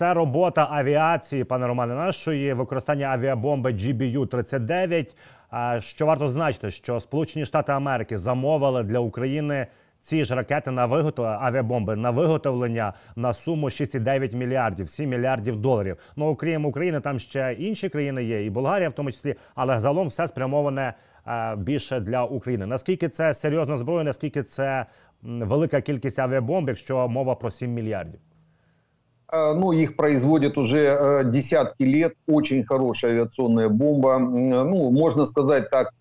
Це робота авіації, пане Романе, нашої, використання авіабомби GBU-39. Що варто зазначити, що Сполучені Штати Америки замовили для України ці ж ракети на виготовлення, авіабомби на виготовлення на суму 6,9 мільярдів, 7 мільярдів доларів. Ну, окрім України, там ще інші країни є, і Болгарія в тому числі, але загалом все спрямоване більше для України. Наскільки це серйозна зброя, наскільки це велика кількість авіабомб, якщо мова про 7 мільярдів? Ну, их производят уже десятки лет. Очень хорошая авиационная бомба. Ну, можно сказать так,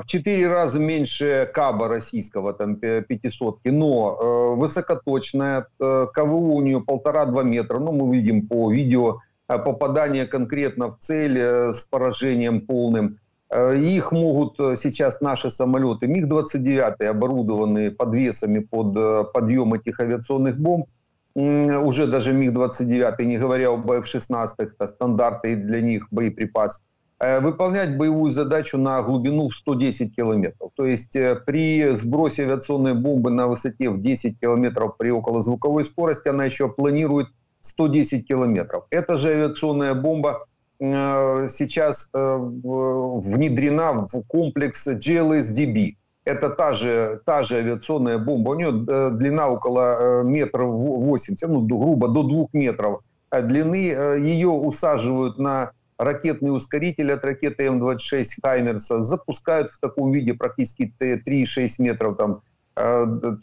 в 4 раза меньше КАБа российского, там, 500-ки. Но высокоточная, КВУ у нее 1,5–2 метра. Ну, мы видим по видео попадание конкретно в цель с поражением полным. Их могут сейчас наши самолеты МиГ-29, оборудованные подвесами под подъем этих авиационных бомб, уже даже МиГ-29, не говоря об Ф-16, стандарты для них боеприпас, выполнять боевую задачу на глубину в 110 километров. То есть при сбросе авиационной бомбы на высоте в 10 километров при околозвуковой скорости она еще планирует 110 километров. Эта же авиационная бомба сейчас внедрена в комплекс GLSDB. Это та же авиационная бомба. У нее длина около 1,80 метра, ну, грубо до 2 метров длины. Ее усаживают на ракетный ускоритель от ракеты М-26 Хаймерса. Запускают в таком виде практически 3,6 метров, там,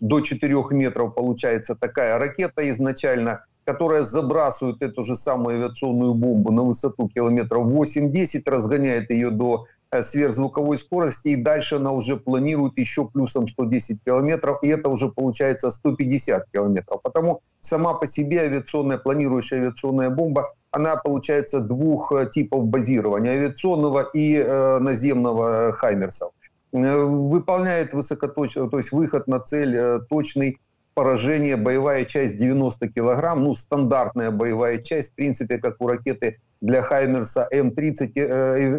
до 4 метров получается такая ракета изначально, которая забрасывает эту же самую авиационную бомбу на высоту километров 8–10, разгоняет ее до сверхзвуковой скорости, и дальше она уже планирует еще плюсом 110 километров, и это уже получается 150 километров. Потому сама по себе авиационная, планирующая авиационная бомба, она получается 2 типов базирования, авиационного и наземного Хаймерсов. Выполняет высокоточный, то есть выход на цель точный, поражение, боевая часть 90 килограмм, ну, стандартная боевая часть, в принципе, как у ракеты для Хаймерса М30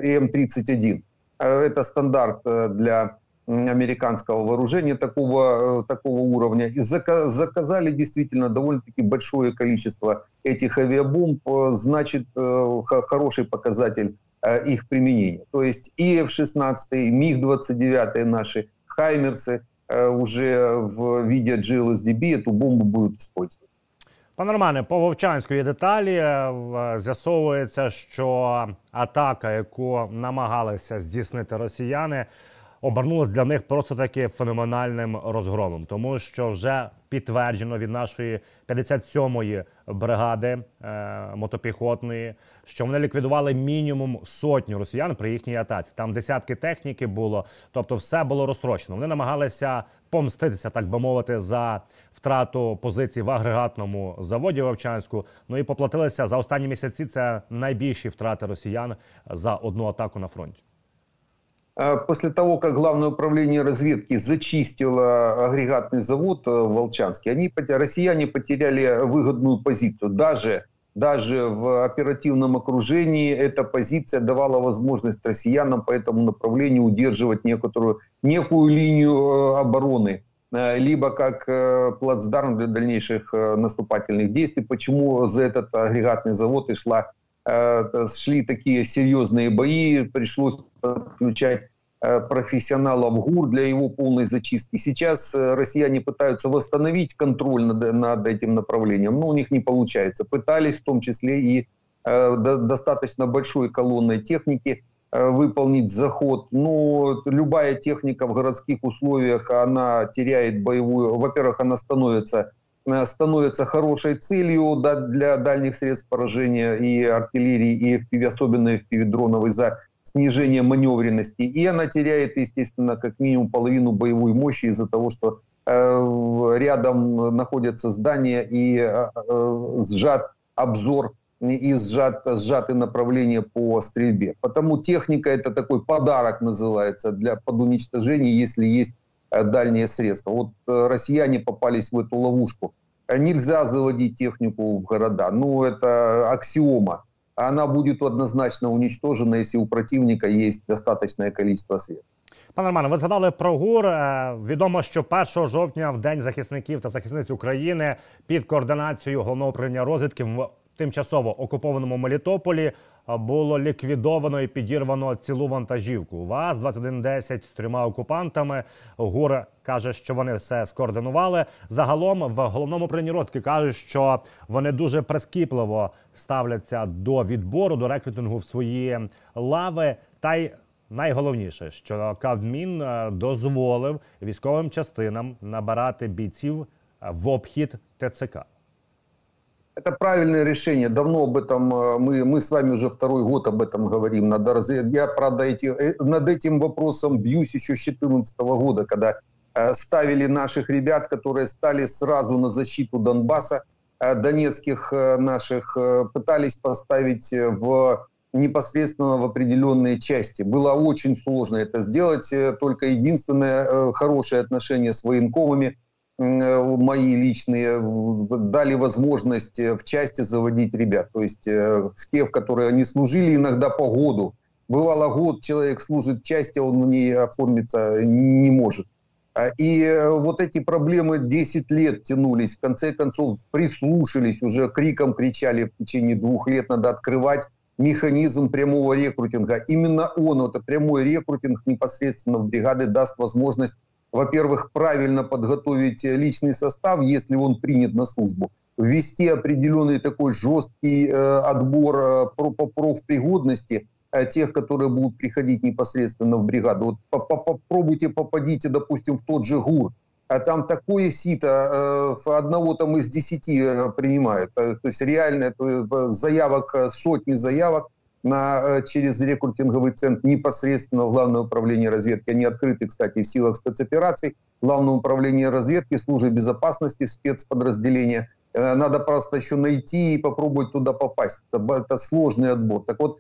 и М31. Это стандарт для американского вооружения такого уровня. И заказали действительно довольно-таки большое количество этих авиабомб, значит, хороший показатель их применения. То есть и F-16, и МиГ-29 наши, Хаймерсы уже в виде GLSDB эту бомбу будут использовать. Пане Романе, по Вовчанської деталі з'ясовується, що атака, яку намагалися здійснити росіяни, обернулася для них просто таки феноменальним розгромом. Тому що вже підтверджено від нашої 57-ї бригади мотопіхотної, що вони ліквідували мінімум 100 росіян при їхній атаці. Там десятки техніки було, тобто все було розтрощено. Вони намагалися помститися, так би мовити, за втрату позицій в агрегатному заводі Вовчанську. Ну і поплатилися за останні місяці. Це найбільші втрати росіян за одну атаку на фронті. После того, как Главное управление разведки зачистило агрегатный завод в Волчанске, россияне потеряли выгодную позицию. Даже в оперативном окружении эта позиция давала возможность россиянам по этому направлению удерживать некую линию обороны, либо как плацдарм для дальнейших наступательных действий. Почему за этот агрегатный завод шли такие серьезные бои, пришлось подключать профессионалов ГУР для его полной зачистки. Сейчас россияне пытаются восстановить контроль над этим направлением, но у них не получается. Пытались в том числе и достаточно большой колонной техники выполнить заход. Но любая техника в городских условиях, она теряет боевую... Во-первых, она становится хорошей целью для дальних средств поражения и артиллерии, и FPV, особенно FPV-дронов, из-за снижения маневренности. И она теряет, естественно, как минимум половину боевой мощи из-за того, что рядом находятся здания и сжат обзор и сжаты направления по стрельбе. Потому техника – это такой подарок, называется, под уничтожение, если есть дальние средства. Вот россияне попались в эту ловушку. Нельзя заводить технику в города. Ну, это аксиома. Она будет однозначно уничтожена, если у противника есть достаточное количество средств. Пане Романе, ви згадали про ГУР. Відомо, що 1 жовтня в День захисників та захисниць України під координацією Головного управління розвідки тимчасово окупованому Мелітополі було ліквідовано і підірвано цілу вантажівку ВАЗ-2110 з 3 окупантами. ГУР каже, що вони все скоординували. Загалом в головному управлінні розвідки кажуть, що вони дуже прискіпливо ставляться до відбору, до рекрутингу в свої лави. Та й найголовніше, що Кабмін дозволив військовим частинам набирати бійців в обхід ТЦК. Это правильное решение. Давно об этом мы с вами уже второй год об этом говорим. Я, правда, над этим вопросом бьюсь еще с 2014 года, когда ставили наших ребят, которые стали сразу на защиту Донбасса, донецких наших, пытались поставить непосредственно в определенные части. Было очень сложно это сделать. Только единственное хорошее отношение с военковыми, мои личные, дали возможность в части заводить ребят. То есть те, в которые они служили иногда по году. Бывало, год человек служит в части, он в ней оформиться не может. И вот эти проблемы 10 лет тянулись. В конце концов прислушались, уже криком кричали в течение 2 лет, надо открывать механизм прямого рекрутинга. Именно он, это прямой рекрутинг непосредственно в бригады, даст возможность, во-первых, правильно подготовить личный состав, если он принят на службу, ввести определенный такой жесткий отбор по профпригодности тех, которые будут приходить непосредственно в бригаду. Вот попробуйте, попадите, допустим, в тот же ГУР, а там такое сито, одного там из 10 принимают. То есть реально заявок, сотни заявок через рекрутинговый центр непосредственно в Главное управление разведки. Они открыты, кстати, в силах спецопераций. Главное управление разведки, службы безопасности, спецподразделения. Надо просто еще найти и попробовать туда попасть. Это сложный отбор. Так вот,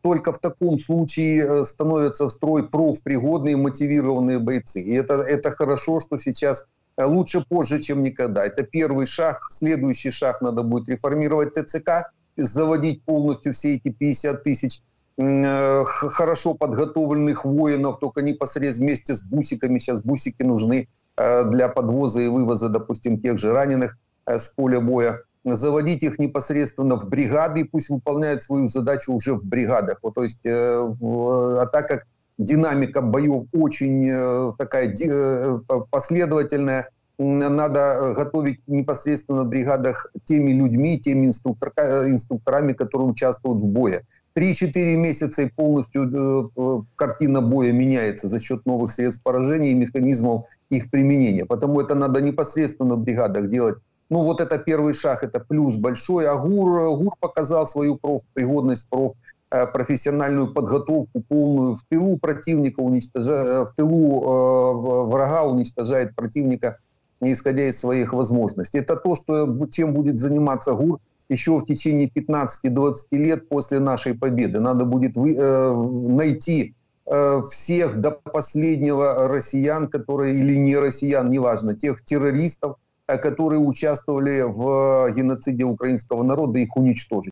только в таком случае становятся в строй профпригодные, мотивированные бойцы. И это хорошо, что сейчас лучше позже, чем никогда. Это первый шаг. Следующий шаг, надо будет реформировать ТЦК, заводить полностью все эти 50 тысяч хорошо подготовленных воинов, только непосредственно вместе с бусиками. Сейчас бусики нужны для подвоза и вывоза, допустим, тех же раненых с поля боя. Заводить их непосредственно в бригады, и пусть выполняют свою задачу уже в бригадах. Вот, то есть, а так как динамика боев очень такая последовательная, надо готовить непосредственно в бригадах теми людьми, теми инструкторами, которые участвуют в бое. 3-4 месяца и полностью картина боя меняется за счет новых средств поражения и механизмов их применения. Потому это надо непосредственно в бригадах делать. Ну вот это первый шаг, это плюс большой. А ГУР показал свою профпригодность, профессиональную подготовку полную. В тылу противника уничтожает, в тылу врага уничтожает противника, не исходя из своих возможностей. Это то, чем будет заниматься ГУР еще в течение 15-20 лет после нашей победы. Надо будет найти всех до последнего россиян, которые, или не россиян, неважно, тех террористов, которые участвовали в геноциде украинского народа, их уничтожить.